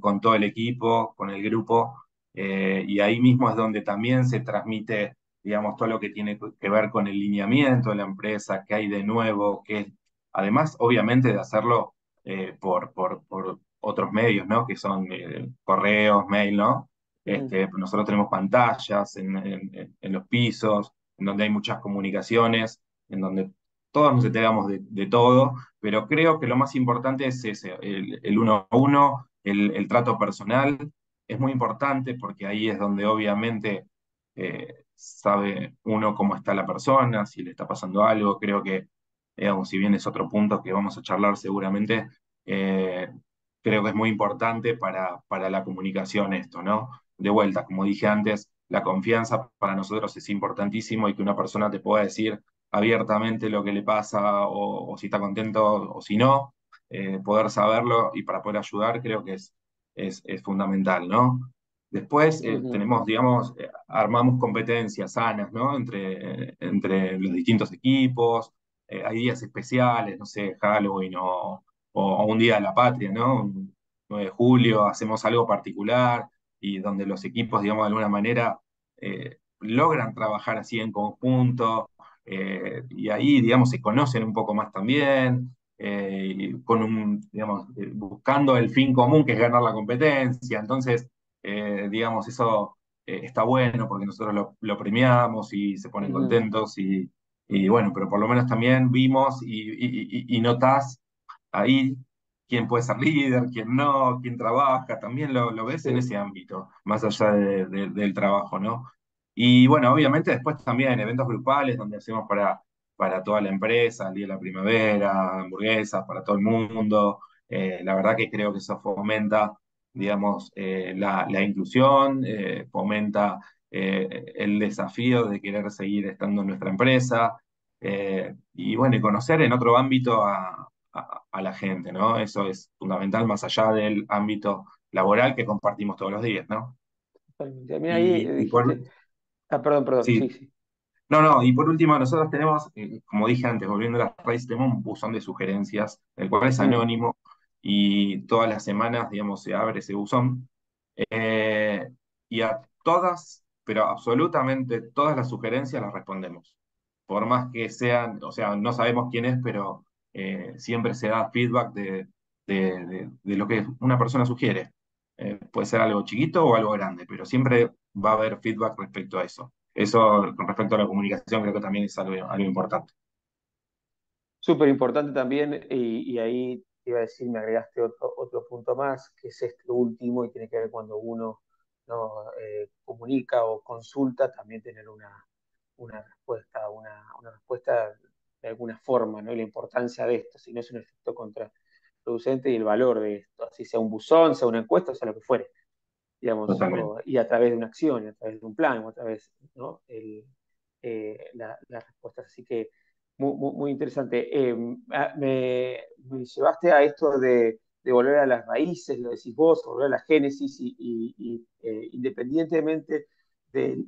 con todo el equipo, con el grupo, y ahí mismo es donde también se transmite digamos, todo lo que tiene que ver con el lineamiento de la empresa, qué hay de nuevo, qué, además, obviamente, de hacerlo por otros medios, ¿no? Que son correos, mail, ¿no? Nosotros tenemos pantallas en los pisos, en donde hay muchas comunicaciones, en donde todos nos enteramos de todo, pero creo que lo más importante es ese, el uno a uno, el trato personal, es muy importante porque ahí es donde obviamente sabe uno cómo está la persona, si le está pasando algo. Creo que, si bien es otro punto que vamos a charlar seguramente, creo que es muy importante para la comunicación esto, ¿no? De vuelta, como dije antes, la confianza para nosotros es importantísimo y que una persona te pueda decir abiertamente lo que le pasa o si está contento o si no, poder saberlo y para poder ayudar creo que es fundamental, ¿no? Después tenemos, digamos, armamos competencias sanas, ¿no? Entre los distintos equipos, hay días especiales, no sé, Halloween o un día de la patria, ¿no? Un 9 de julio, hacemos algo particular y donde los equipos, digamos, de alguna manera logran trabajar así en conjunto y ahí, digamos, se conocen un poco más también, con un, digamos, buscando el fin común que es ganar la competencia, entonces... digamos, eso está bueno porque nosotros lo premiamos y se ponen contentos y bueno, pero por lo menos también vimos y notás ahí quién puede ser líder, quién no, quién trabaja, también lo ves en ese ámbito, más allá del trabajo, ¿no? Y bueno, obviamente después también eventos grupales donde hacemos para toda la empresa, el Día de la Primavera, hamburguesas para todo el mundo, la verdad que creo que eso fomenta digamos, la inclusión, fomenta el desafío de querer seguir estando en nuestra empresa, y bueno, y conocer en otro ámbito a la gente, ¿no? Eso es fundamental más allá del ámbito laboral que compartimos todos los días, ¿no? Mira, ahí dijiste... Perdón. Sí. No, y por último, nosotros tenemos, como dije antes, volviendo a las redes, tenemos un buzón de sugerencias, el cual es anónimo, y todas las semanas, digamos, se abre ese buzón, y a todas, pero absolutamente todas las sugerencias las respondemos. Por más que sean, o sea, no sabemos quién es, pero siempre se da feedback de lo que una persona sugiere. Puede ser algo chiquito o algo grande, pero siempre va a haber feedback respecto a eso. Eso, con respecto a la comunicación, creo que también es algo importante. Súper importante también, y ahí... iba a decir, me agregaste otro punto más, que es este último, y tiene que ver cuando uno ¿no? Comunica o consulta, también tener una respuesta de alguna forma, ¿no? Y la importancia de esto, si no es un efecto contraproducente, y el valor de esto, así sea un buzón, sea una encuesta, sea lo que fuere, digamos, y a través de una acción, y a través de un plan, o a través ¿no? las respuestas, así que Muy interesante. Me llevaste a esto de volver a las raíces, lo decís vos, volver a la génesis, y independientemente del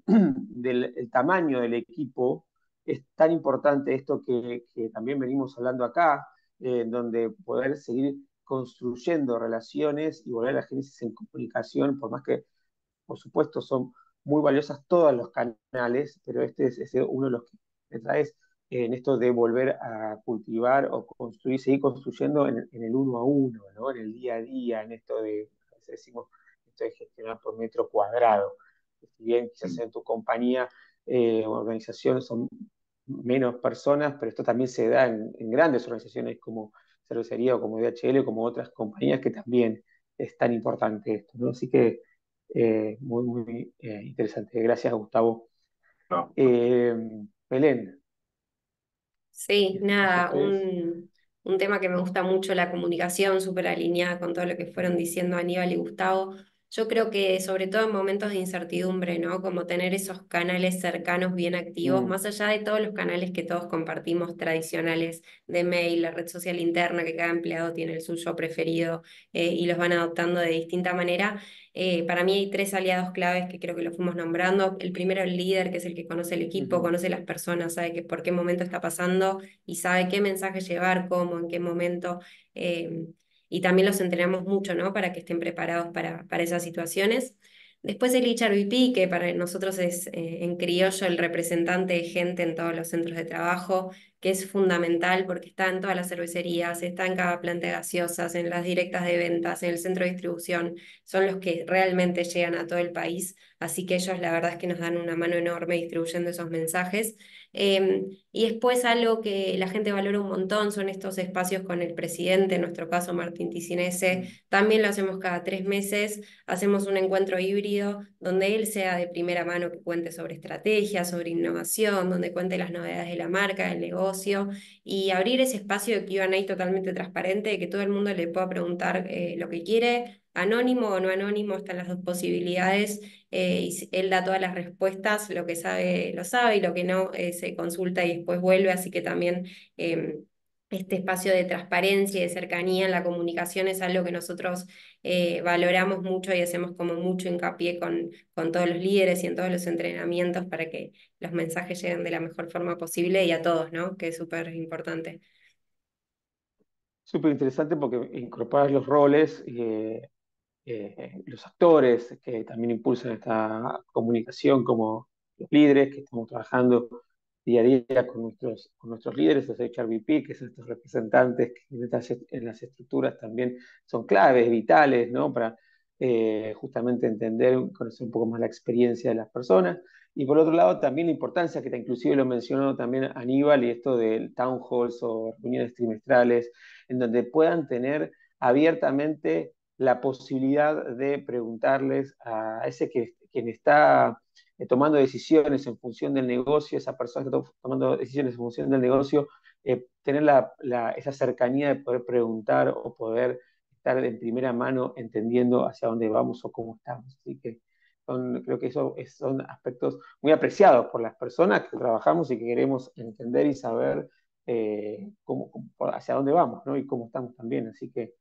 tamaño del equipo, es tan importante esto que también venimos hablando acá, donde poder seguir construyendo relaciones y volver a la génesis en comunicación, por más que, por supuesto, son muy valiosas todos los canales, pero este es uno de los que me traes en esto de volver a cultivar o construir, seguir construyendo en el uno a uno, ¿no? En el día a día, en esto de, a veces decimos, esto de gestionar por metro cuadrado. Si bien quizás en tu compañía o organización son menos personas, pero esto también se da en grandes organizaciones como Cervecería o como DHL o como otras compañías que también es tan importante esto, ¿no? Así que muy interesante. Gracias, Gustavo. No. Belén. Sí, nada, un tema que me gusta mucho, la comunicación, súper alineada con todo lo que fueron diciendo Aníbal y Gustavo. Yo creo que sobre todo en momentos de incertidumbre, ¿no? Como tener esos canales cercanos bien activos, más allá de todos los canales que todos compartimos tradicionales de mail, la red social interna, que cada empleado tiene el suyo preferido y los van adoptando de distinta manera. Para mí hay tres aliados claves que creo que lo fuimos nombrando. El primero, el líder, que es el que conoce el equipo, conoce las personas, sabe que por qué momento está pasando y sabe qué mensaje llevar, cómo, en qué momento. Y también los entrenamos mucho, ¿no? Para que estén preparados para esas situaciones. Después el HRBP, que para nosotros es en criollo el representante de gente en todos los centros de trabajo, que es fundamental porque está en todas las cervecerías, está en cada planta de gaseosas, en las directas de ventas, en el centro de distribución, son los que realmente llegan a todo el país, así que ellos la verdad es que nos dan una mano enorme distribuyendo esos mensajes. Y después algo que la gente valora un montón son estos espacios con el presidente, en nuestro caso Martín Ticinese, también lo hacemos cada 3 meses, hacemos un encuentro híbrido donde él sea de primera mano que cuente sobre estrategia, sobre innovación, donde cuente las novedades de la marca, del negocio, y abrir ese espacio de Q&A totalmente transparente, de que todo el mundo le pueda preguntar lo que quiere, anónimo o no anónimo, están las dos posibilidades, y él da todas las respuestas, lo que sabe lo sabe y lo que no se consulta y después vuelve, así que también este espacio de transparencia y de cercanía en la comunicación es algo que nosotros valoramos mucho y hacemos como mucho hincapié con todos los líderes y en todos los entrenamientos para que los mensajes lleguen de la mejor forma posible y a todos, ¿no? Que es súper importante. Súper interesante porque incorporar los roles... los actores que también impulsan esta comunicación, como los líderes que estamos trabajando día a día con nuestros líderes, los HRBP, que son estos representantes que en las estructuras también son claves, vitales, ¿no? Para justamente entender, conocer un poco más la experiencia de las personas. Y por otro lado también la importancia, que inclusive lo mencionó también Aníbal, y esto de town halls o reuniones trimestrales, en donde puedan tener abiertamente la posibilidad de preguntarles a ese quien está tomando decisiones en función del negocio, esa persona que está tomando decisiones en función del negocio, tener esa cercanía de poder preguntar o poder estar en primera mano entendiendo hacia dónde vamos o cómo estamos. Así que creo que son aspectos muy apreciados por las personas que trabajamos y que queremos entender y saber hacia dónde vamos, ¿no? Y cómo estamos también. Así que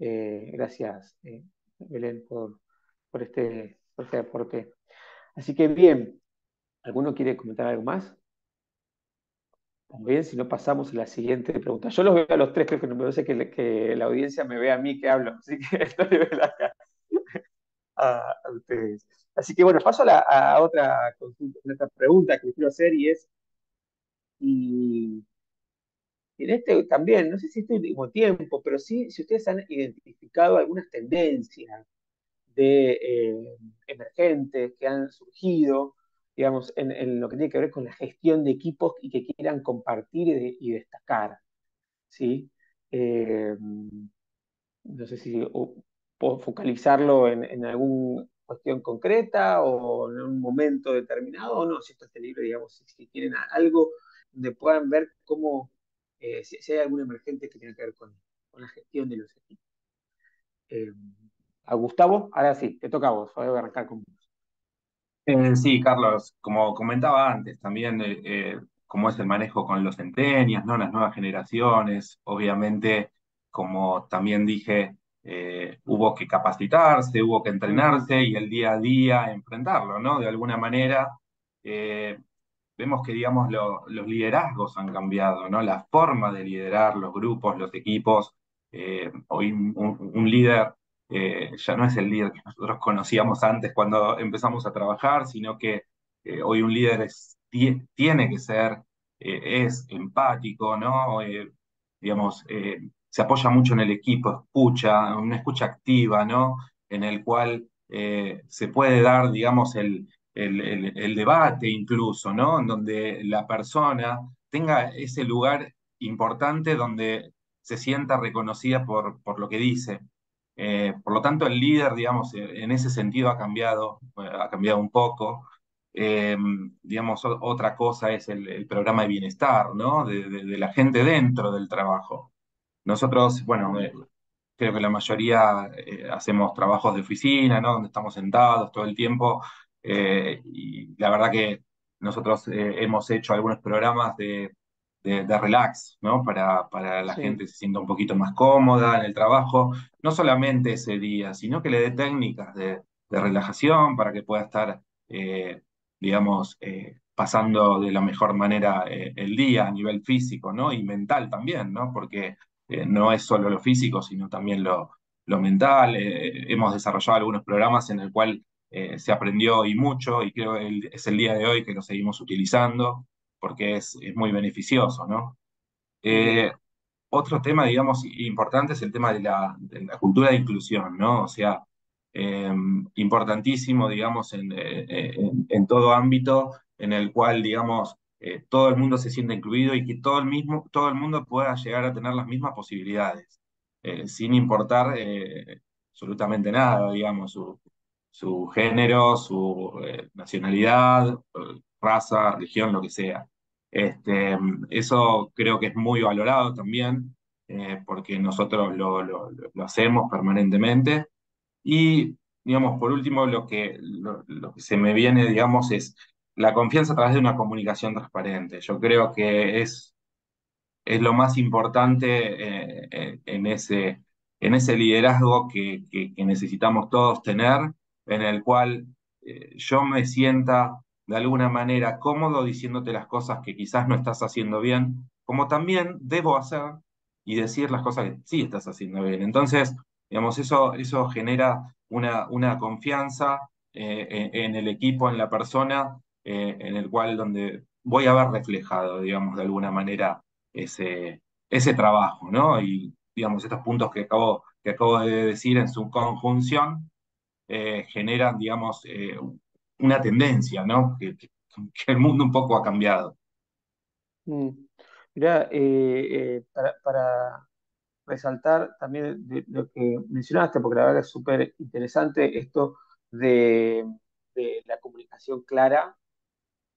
gracias, Belén, por este aporte. Así que bien, ¿alguno quiere comentar algo más? Pues bien, si no, pasamos a la siguiente pregunta. Yo los veo a los tres, creo que no me parece que la audiencia me ve a mí que hablo, así que esto le veo a ustedes. Así que bueno, paso a otra consulta, a otra pregunta que les quiero hacer, y es... Y en este también, no sé si este último tiempo, pero sí, si ustedes han identificado algunas tendencias emergentes que han surgido, digamos, en lo que tiene que ver con la gestión de equipos y que quieran compartir y destacar, ¿sí? No sé si puedo focalizarlo en alguna cuestión concreta o en un momento determinado, o no, si esto es este libro, digamos, si quieren algo donde puedan ver cómo... si hay algún emergente que tenga que ver con la gestión de los equipos. A Gustavo, ahora sí, te toca a vos, voy a arrancar con vos. Sí, Carlos, como comentaba antes, también cómo es el manejo con los centenias, ¿no? Las nuevas generaciones, obviamente, como también dije, hubo que capacitarse, hubo que entrenarse y el día a día enfrentarlo, ¿no? De alguna manera... vemos que, digamos, los liderazgos han cambiado, ¿no? La forma de liderar los grupos, los equipos. Hoy un líder ya no es el líder que nosotros conocíamos antes cuando empezamos a trabajar, sino que hoy un líder tiene que ser, es empático, ¿no? Digamos, se apoya mucho en el equipo, escucha, una escucha activa, ¿no? En el cual se puede dar, digamos, el debate incluso, ¿no? En donde la persona tenga ese lugar importante donde se sienta reconocida por lo que dice. Por lo tanto, el líder, digamos, en ese sentido ha cambiado un poco. Digamos, otra cosa es el programa de bienestar, ¿no? De la gente dentro del trabajo. Nosotros, bueno, creo que la mayoría hacemos trabajos de oficina, ¿no? Donde estamos sentados todo el tiempo. Y la verdad que nosotros hemos hecho algunos programas de relax, ¿no? Para la gente se sienta un poquito más cómoda en el trabajo, no solamente ese día, sino que le dé técnicas de relajación para que pueda estar, digamos, pasando de la mejor manera el día a nivel físico, ¿no? Y mental también, ¿no? Porque no es solo lo físico, sino también lo mental. Hemos desarrollado algunos programas en el cual se aprendió y mucho, y creo que es el día de hoy que lo seguimos utilizando, porque es muy beneficioso, ¿no? Otro tema, digamos, importante es el tema de la cultura de inclusión, ¿no? O sea, importantísimo, digamos, en todo ámbito en el cual, digamos, todo el mundo se siente incluido y que todo el mundo pueda llegar a tener las mismas posibilidades, sin importar absolutamente nada, digamos, su género, su nacionalidad, raza, religión, lo que sea. Eso creo que es muy valorado también, porque nosotros lo hacemos permanentemente. Y, digamos, por último, lo que se me viene, digamos, es la confianza a través de una comunicación transparente. Yo creo que es lo más importante en ese liderazgo que necesitamos todos tener, en el cual yo me sienta de alguna manera cómodo diciéndote las cosas que quizás no estás haciendo bien, como también debo hacer y decir las cosas que sí estás haciendo bien. Entonces, digamos, eso genera una confianza en el equipo, en la persona, en el cual donde voy a ver reflejado, digamos, de alguna manera ese trabajo, ¿no? Y, digamos, estos puntos que acabo de decir en su conjunción generan, digamos, una tendencia, ¿no? Que el mundo un poco ha cambiado. Mirá, para resaltar también de lo que mencionaste, porque la verdad es súper interesante esto de la comunicación clara,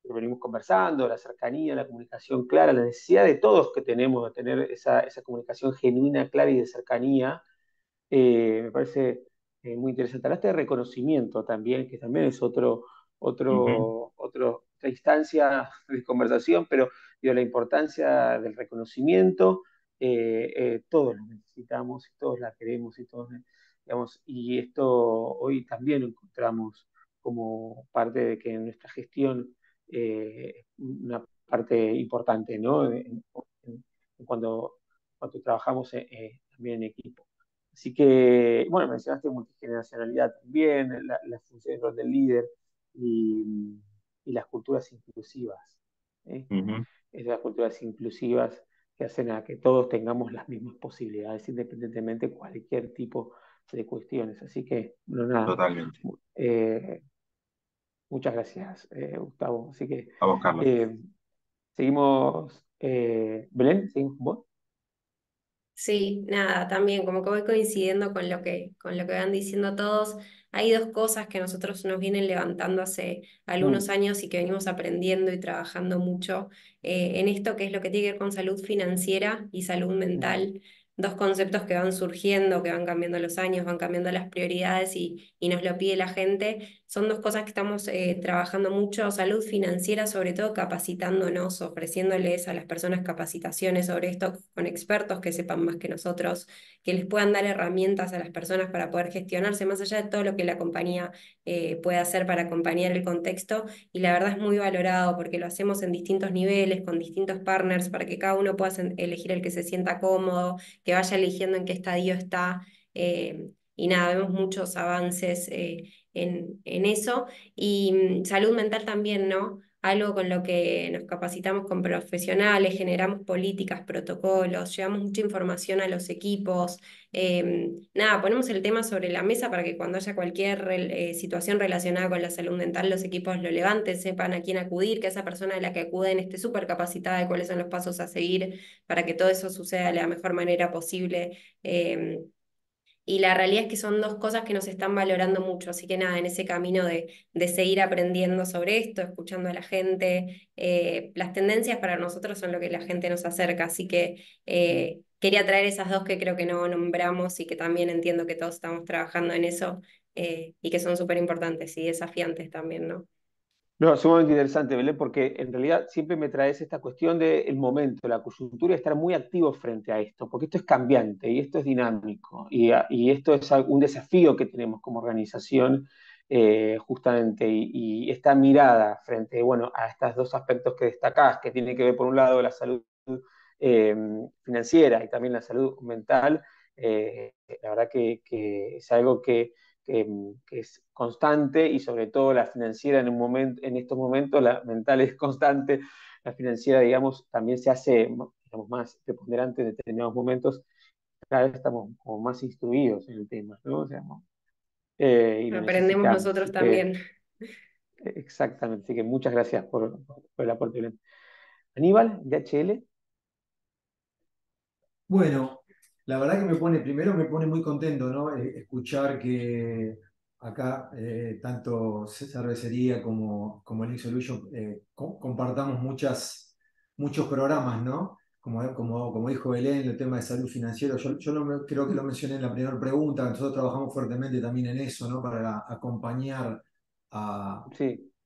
que venimos conversando, la cercanía, la comunicación clara, la necesidad de todos que tenemos de tener esa comunicación genuina, clara y de cercanía, me parece muy interesante. Hablaste de reconocimiento también, que también es otra instancia de conversación, pero digo, la importancia del reconocimiento, todos la necesitamos, y todos la queremos, y todos, digamos, y esto hoy también lo encontramos como parte de que en nuestra gestión una parte importante, ¿no? Cuando trabajamos también en equipo. Así que, bueno, mencionaste multigeneracionalidad también, la función del rol del líder y las culturas inclusivas, ¿eh? Esas culturas inclusivas que hacen a que todos tengamos las mismas posibilidades, independientemente de cualquier tipo de cuestiones. Así que, bueno, nada. Totalmente. Muchas gracias, Gustavo. Así que, a vos, Carlos. Seguimos. Belén, ¿seguimos con vos? Sí, nada, también como que voy coincidiendo con lo que van diciendo todos. Hay dos cosas que nosotros nos vienen levantando hace algunos años y que venimos aprendiendo y trabajando mucho en esto, que es lo que tiene que ver con salud financiera y salud mental. Dos conceptos que van surgiendo, que van cambiando los años, van cambiando las prioridades y nos lo pide la gente. Son dos cosas que estamos trabajando mucho, salud financiera, sobre todo capacitándonos, ofreciéndoles a las personas capacitaciones sobre esto con expertos que sepan más que nosotros, que les puedan dar herramientas a las personas para poder gestionarse, más allá de todo lo que la compañía puede hacer para acompañar el contexto. Y la verdad es muy valorado porque lo hacemos en distintos niveles, con distintos partners, para que cada uno pueda elegir el que se sienta cómodo, que vaya eligiendo en qué estadio está, y nada, vemos muchos avances en eso. Y salud mental también, ¿no? Algo con lo que nos capacitamos con profesionales, generamos políticas, protocolos, llevamos mucha información a los equipos, nada, ponemos el tema sobre la mesa para que cuando haya cualquier situación relacionada con la salud mental, los equipos lo levanten, sepan a quién acudir, que esa persona a la que acuden esté súper capacitada y cuáles son los pasos a seguir para que todo eso suceda de la mejor manera posible. Y la realidad es que son dos cosas que nos están valorando mucho, así que nada, en ese camino de seguir aprendiendo sobre esto, escuchando a la gente, las tendencias para nosotros son lo que la gente nos acerca, así que quería traer esas dos que creo que no nombramos y que también entiendo que todos estamos trabajando en eso, y que son súper importantes y desafiantes también, ¿no? No, sumamente interesante, Belén, porque en realidad siempre me traes esta cuestión del momento, la coyuntura, y estar muy activo frente a esto, porque esto es cambiante y esto es dinámico, y esto es un desafío que tenemos como organización, justamente, y esta mirada frente, bueno, a estos dos aspectos que destacás, que tiene que ver por un lado la salud financiera y también la salud mental, la verdad que es algo que que es constante, y sobre todo la financiera en estos momentos, la mental es constante, la financiera, digamos, también se hace, digamos, más preponderante en determinados momentos. Cada vez estamos como más instruidos en el tema, ¿no? O sea, y aprendemos nosotros también. Exactamente, así que muchas gracias por el aporte. Aníbal, DHL. Bueno, la verdad que primero me pone muy contento, ¿no? Escuchar que acá tanto Cervecería como LinkSolution compartamos muchos programas, ¿no? Como dijo Belén, el tema de salud financiera, yo creo que lo mencioné en la primera pregunta. Nosotros trabajamos fuertemente también en eso, ¿no? Para acompañar a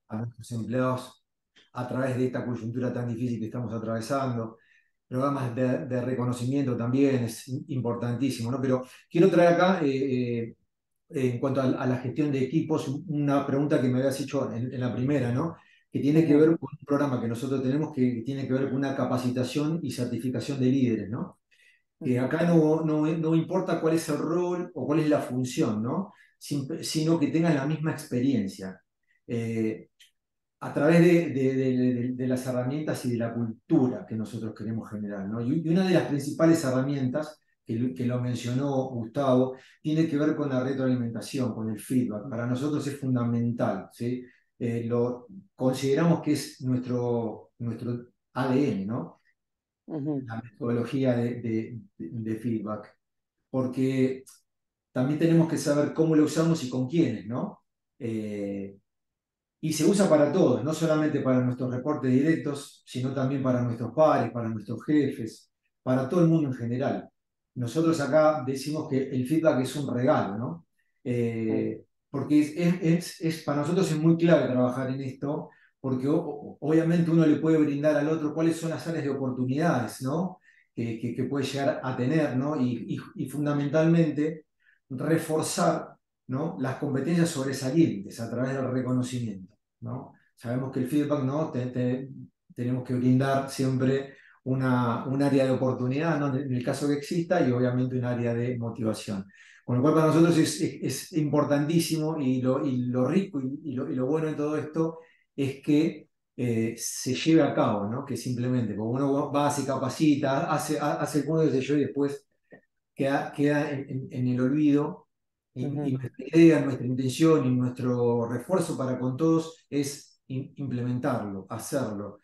nuestros empleados a través de esta coyuntura tan difícil que estamos atravesando. Programas de reconocimiento también es importantísimo, ¿no? Pero quiero traer acá, en cuanto a la gestión de equipos, una pregunta que me habías hecho en la primera, ¿no? Que tiene que ver con un programa que nosotros tenemos que tiene que ver con una capacitación y certificación de líderes, ¿no? Acá no importa cuál es el rol o cuál es la función, ¿no? Sino que tengan la misma experiencia. A través de las herramientas y de la cultura que nosotros queremos generar, ¿no? Y una de las principales herramientas, que lo mencionó Gustavo, tiene que ver con la retroalimentación, con el feedback. Para nosotros es fundamental, ¿sí? Lo consideramos que es nuestro ADN, ¿no? La metodología de feedback, porque también tenemos que saber cómo lo usamos y con quiénes, ¿no? Y se usa para todos, no solamente para nuestros reportes directos, sino también para nuestros pares, para nuestros jefes, para todo el mundo en general. Nosotros acá decimos que el feedback es un regalo, ¿no? Porque para nosotros es muy clave trabajar en esto, porque obviamente uno le puede brindar al otro cuáles son las áreas de oportunidades, ¿no? Que puede llegar a tener, ¿no? Y fundamentalmente reforzar, ¿no? Las competencias sobresalientes a través del reconocimiento, ¿no? Sabemos que el feedback, ¿no? Tenemos que brindar siempre un área de oportunidad, ¿no? En el caso que exista, y obviamente un área de motivación. Con lo cual para nosotros es importantísimo, y lo rico y lo bueno de todo esto es que se lleve a cabo, ¿no? Que simplemente, como uno va, se capacita, hace el curso, y después queda en el olvido, y nuestra idea, nuestra intención y nuestro refuerzo para con todos es implementarlo, hacerlo.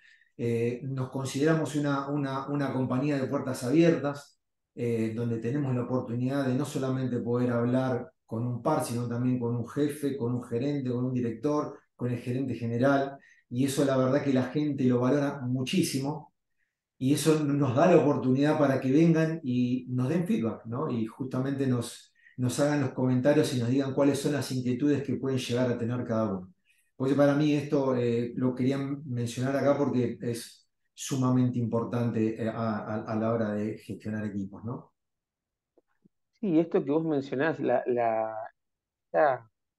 Nos consideramos una compañía de puertas abiertas, donde tenemos la oportunidad de no solamente poder hablar con un par, sino también con un jefe, con un gerente, con un director, con el gerente general, y eso la verdad que la gente lo valora muchísimo, y eso nos da la oportunidad para que vengan y nos den feedback, ¿no? Y justamente nos hagan los comentarios y nos digan cuáles son las inquietudes que pueden llegar a tener cada uno. Porque para mí esto lo quería mencionar acá porque es sumamente importante a la hora de gestionar equipos, ¿no? Sí, esto que vos mencionás, la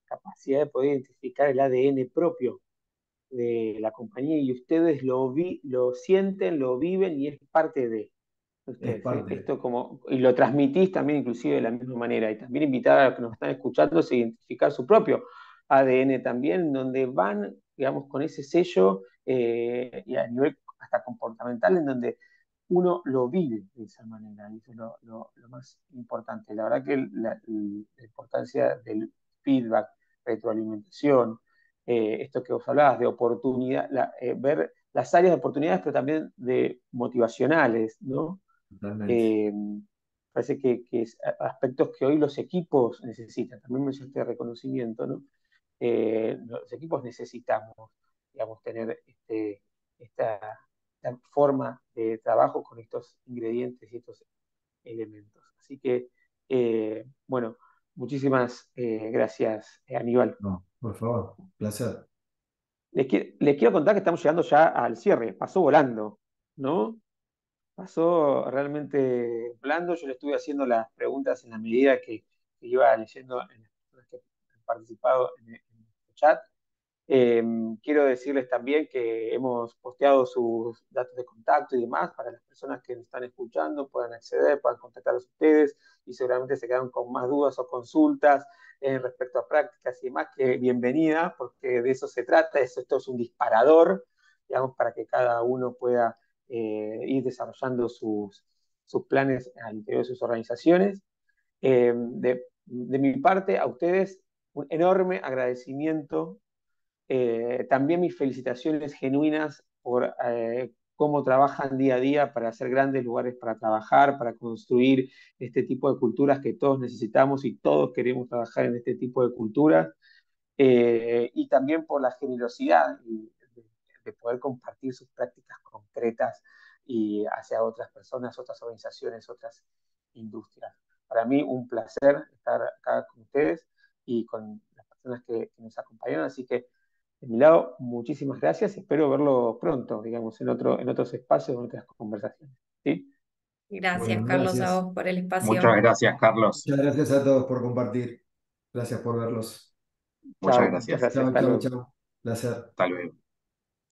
capacidad de poder identificar el ADN propio de la compañía, y ustedes lo sienten, lo viven, y es parte de ustedes. Esto y lo transmitís también inclusive de la misma manera, y también invitar a los que nos están escuchando a identificar su propio ADN también, donde van, digamos, con ese sello y a nivel hasta comportamental, en donde uno lo vive de esa manera, y eso es lo más importante. La verdad que la importancia del feedback, retroalimentación, esto que vos hablabas de oportunidad, ver las áreas de oportunidades, pero también de motivacionales, ¿no? Parece que es aspectos que hoy los equipos necesitan. También mencionaste reconocimiento, ¿no? Los equipos necesitamos, digamos, tener esta forma de trabajo con estos ingredientes y estos elementos. Así que, bueno, muchísimas gracias, Aníbal. No, por favor, un placer. Les quiero contar que estamos llegando ya al cierre. Pasó volando, ¿no? Pasó realmente volando. Yo le estuve haciendo las preguntas en la medida que iba leyendo en las personas que han participado en el chat. Quiero decirles también que hemos posteado sus datos de contacto y demás para las personas que nos están escuchando, puedan acceder, puedan contactar a ustedes y seguramente se quedan con más dudas o consultas respecto a prácticas y demás, que bienvenida, porque de eso se trata. Esto es un disparador, digamos, para que cada uno pueda ir desarrollando sus planes al interior de sus organizaciones. De mi parte, a ustedes, un enorme agradecimiento. También mis felicitaciones genuinas por cómo trabajan día a día para hacer grandes lugares para trabajar, para construir este tipo de culturas que todos necesitamos y todos queremos trabajar en este tipo de culturas. Y también por la generosidad de poder compartir sus prácticas concretas y hacia otras personas, otras organizaciones, otras industrias. Para mí un placer estar acá con ustedes y con las personas que nos acompañaron, así que de mi lado, muchísimas gracias. Espero verlo pronto, digamos, en otros espacios, en otras conversaciones. ¿Sí? Gracias, bueno, Carlos, gracias a vos por el espacio. Muchas gracias, Carlos. Muchas gracias a todos por compartir. Gracias por verlos. Muchas gracias. Chao, chao, chao. Placer. Hasta luego.